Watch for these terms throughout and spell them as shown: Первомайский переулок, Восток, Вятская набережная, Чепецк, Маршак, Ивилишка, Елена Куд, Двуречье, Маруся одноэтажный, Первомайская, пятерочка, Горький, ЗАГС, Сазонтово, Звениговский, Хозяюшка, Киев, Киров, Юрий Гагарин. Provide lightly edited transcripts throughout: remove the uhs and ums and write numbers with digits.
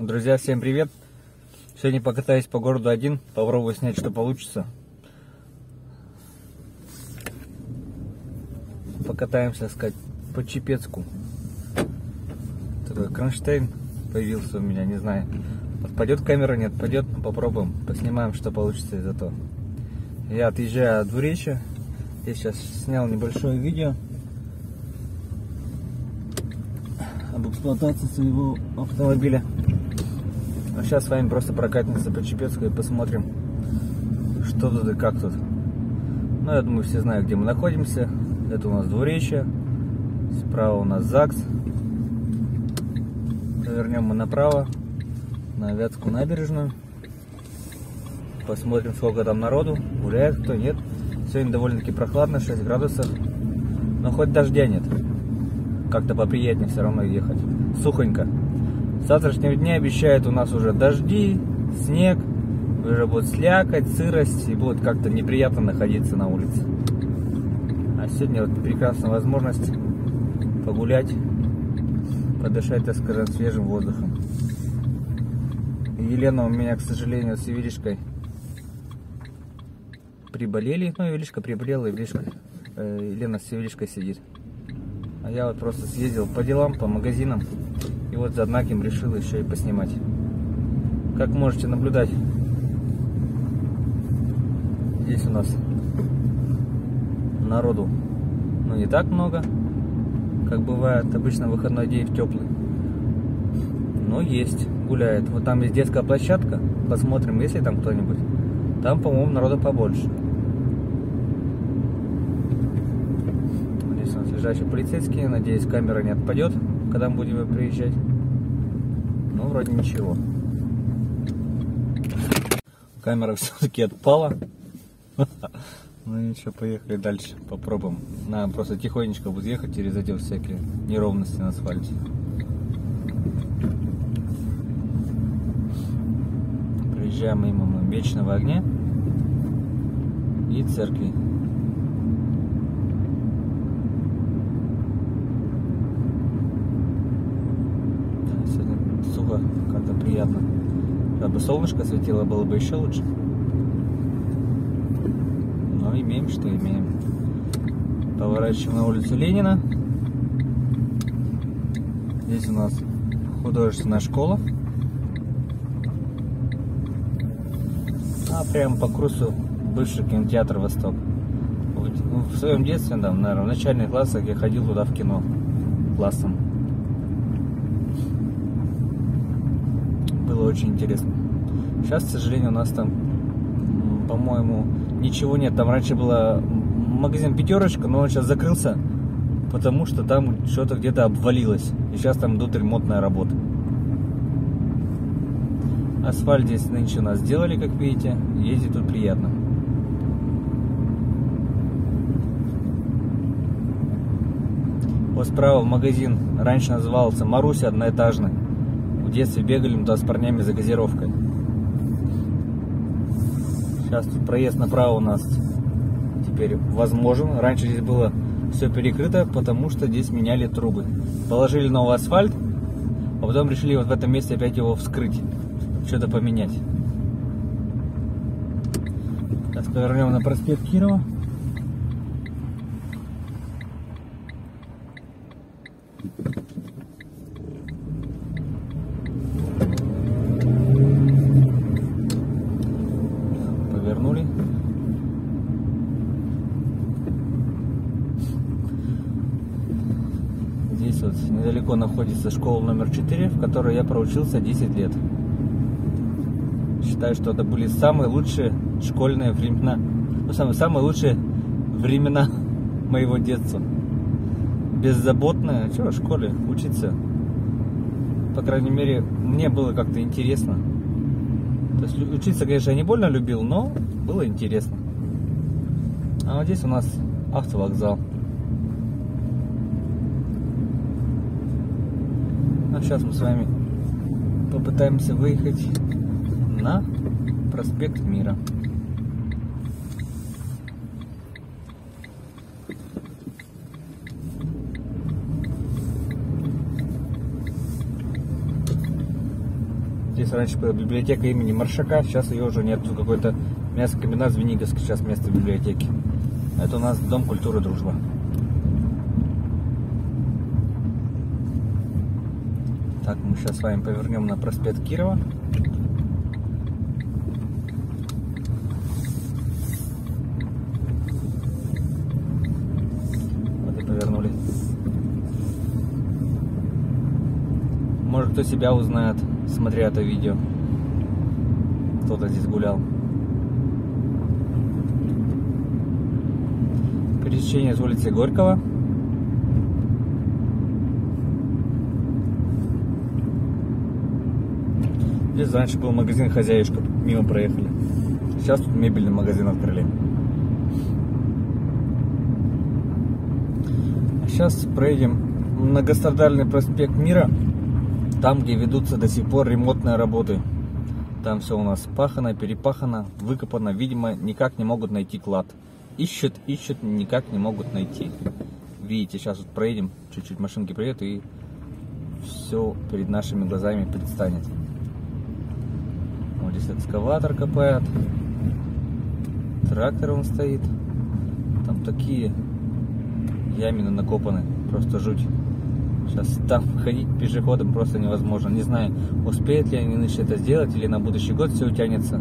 Друзья, всем привет! Сегодня покатаюсь по городу один, попробую снять, что получится. Покатаемся, сказать, по Чепецку. Такой кронштейн появился у меня, не знаю. Отпадет камера, не отпадет, попробуем, поснимаем, что получится из этого. Я отъезжаю от Двуречья. Я сейчас снял небольшое видео об эксплуатации своего автомобиля. А сейчас с вами просто прокатимся по Чепецку и посмотрим, что тут и как тут. Ну, я думаю, все знают, где мы находимся. Это у нас Двуречье. Справа у нас ЗАГС. Повернем мы направо, на Вятскую набережную. Посмотрим, сколько там народу. Гуляет кто, нет. Сегодня довольно-таки прохладно, 6 градусов. Но хоть дождя нет. Как-то поприятнее все равно ехать. Сухонько. С завтрашнего дня обещают у нас уже дожди, снег, уже будет слякоть, сырость, и будет как-то неприятно находиться на улице. А сегодня вот прекрасная возможность погулять, подышать, так скажем, свежим воздухом. Елена у меня, к сожалению, с Ивилишкой приболели. Ну, Ивилишка приболела, Елена с Ивилишкой сидит. А я вот просто съездил по делам, по магазинам. И вот за Однаким решил еще и поснимать. Как можете наблюдать, здесь у нас народу, ну, не так много, как бывает обычно выходной день в теплый. Но есть, гуляет. Вот там есть детская площадка. Посмотрим, есть ли там кто-нибудь. Там, по-моему, народа побольше. Здесь у нас лежачие полицейские. Надеюсь, камера не отпадет, когда мы будем приезжать. Ну, вроде ничего. Камера все-таки отпала. Ну ничего, поехали дальше. Попробуем. Надо просто тихонечко будет ехать, через эти всякие неровности на асфальте. Приезжаем мимо Вечного огня и церкви. Сухо, как-то приятно. Чтобы солнышко светило, было бы еще лучше. Но имеем, что имеем. Поворачиваем на улицу Ленина. Здесь у нас художественная школа. А прямо по курсу бывший кинотеатр «Восток». В своем детстве, там, наверное, в начальных классах я ходил туда в кино классом. Было очень интересно. Сейчас, к сожалению, у нас там, по-моему, ничего нет. Там раньше был магазин «Пятерочка», но он сейчас закрылся, потому что там что-то где-то обвалилось. И сейчас там идут ремонтные работы. Асфальт здесь нынче у нас сделали, как видите. Ездить тут приятно. Вот справа магазин раньше назывался «Маруся одноэтажный». В детстве бегали туда с парнями за газировкой. Сейчас тут проезд направо у нас теперь возможен. Раньше здесь было все перекрыто, потому что здесь меняли трубы. Положили новый асфальт, а потом решили вот в этом месте опять его вскрыть, что-то поменять. Сейчас повернем на проспект Кирова. Недалеко находится школа номер 4, в которой я проучился 10 лет. Считаю, что это были самые лучшие школьные времена, ну, самые лучшие времена моего детства. Беззаботно, в школе учиться. По крайней мере, мне было как-то интересно. То есть учиться, конечно, я не больно любил, но было интересно. А вот здесь у нас автовокзал. А сейчас мы с вами попытаемся выехать на проспект Мира. Здесь раньше была библиотека имени Маршака, сейчас ее уже нет. Тут какой-то мясокомбинат Звениговский, сейчас место библиотеки. Это у нас Дом культуры «Дружба». Так, мы сейчас с вами повернем на проспект Кирова. Вот и повернули. Может, кто себя узнает, смотря это видео. Кто-то здесь гулял. Пересечение с улицы Горького. Здесь раньше был магазин «Хозяюшка», мимо проехали. Сейчас тут мебельный магазин открыли. Сейчас проедем многострадальный проспект Мира, там, где ведутся до сих пор ремонтные работы. Там все у нас пахано, перепахано, выкопано, видимо, никак не могут найти клад. Ищут, ищут, никак не могут найти. Видите, сейчас вот проедем, чуть-чуть машинки приедут, и все перед нашими глазами предстанет. Здесь экскаватор копает, трактор он стоит, там такие ямины накопаны, просто жуть. Сейчас там ходить пешеходом просто невозможно. Не знаю, успеют ли они нынче это сделать или на будущий год все утянется.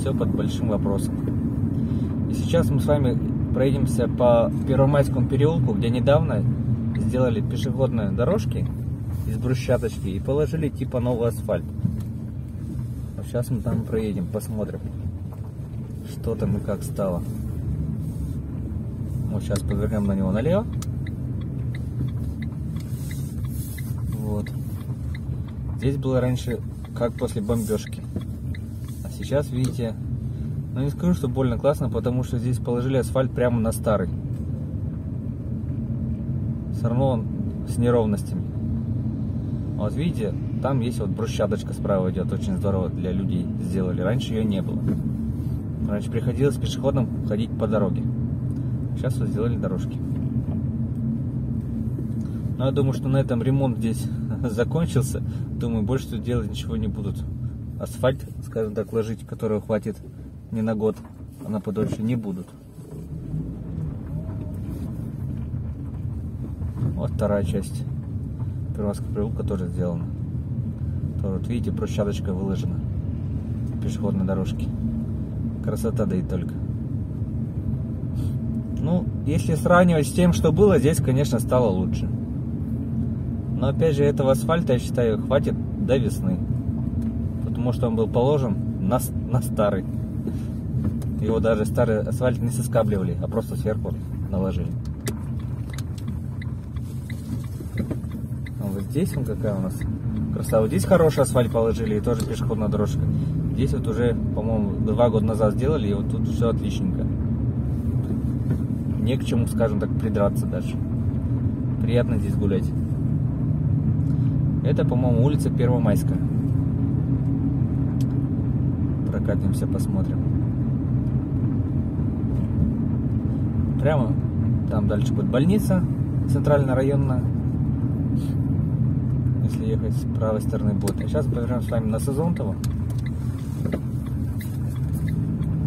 Все под большим вопросом. И сейчас мы с вами проедемся по Первомайскому переулку, где недавно сделали пешеходные дорожки из брусчаточки и положили типа новый асфальт. Сейчас мы там проедем, посмотрим, что там и как стало. Вот сейчас повернем на него налево. Вот. Здесь было раньше как после бомбежки. А сейчас, видите, ну не скажу, что больно классно, потому что здесь положили асфальт прямо на старый. Все равно он с неровностями. Вот видите, там есть вот брусчаточка справа идет, очень здорово для людей сделали. Раньше ее не было. Раньше приходилось пешеходам ходить по дороге. Сейчас вот сделали дорожки. Но я думаю, что на этом ремонт здесь закончился. Думаю, больше делать ничего не будут. Асфальт, скажем так, ложить, которого хватит не на год, а на подольше не будут. Вот вторая часть Первомайского переулка тоже сделано. Тоже, вот видите, брусчаточка выложена. Пешеходной дорожки. Красота, да и только. Ну, если сравнивать с тем, что было, здесь, конечно, стало лучше. Но, опять же, этого асфальта, я считаю, хватит до весны. Потому что он был положен на старый. Его даже старый асфальт не соскабливали, а просто сверху наложили. Вот здесь он какая у нас красава. Здесь хороший асфальт положили и тоже пешеходная дорожка. Здесь вот уже, по-моему, 2 года назад сделали, и вот тут все отличненько. Не к чему, скажем так, придраться дальше. Приятно здесь гулять. Это, по-моему, улица Первомайская. Прокатимся, посмотрим. Прямо там дальше будет больница центрально-районная. Если ехать с правой стороны будет. А сейчас повернем с вами на Сазонтово.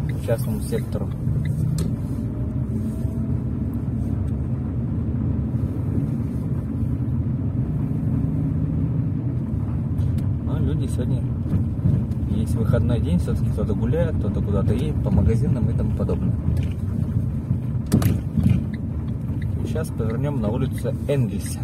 К частному сектору. Но люди сегодня, есть выходной день, все-таки кто-то гуляет, кто-то куда-то едет, по магазинам и тому подобное. Сейчас повернем на улицу Энгельса.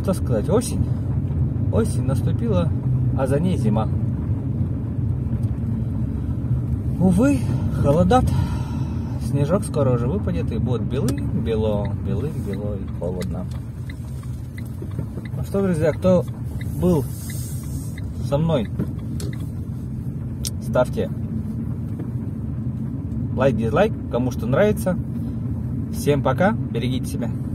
Что сказать, осень. Осень наступила, а за ней зима. Увы, холодат. Снежок скоро уже выпадет и будет белым-бело, белым-бело и холодно. Ну что, друзья, кто был со мной, ставьте лайк, дизлайк, кому что нравится. Всем пока, берегите себя.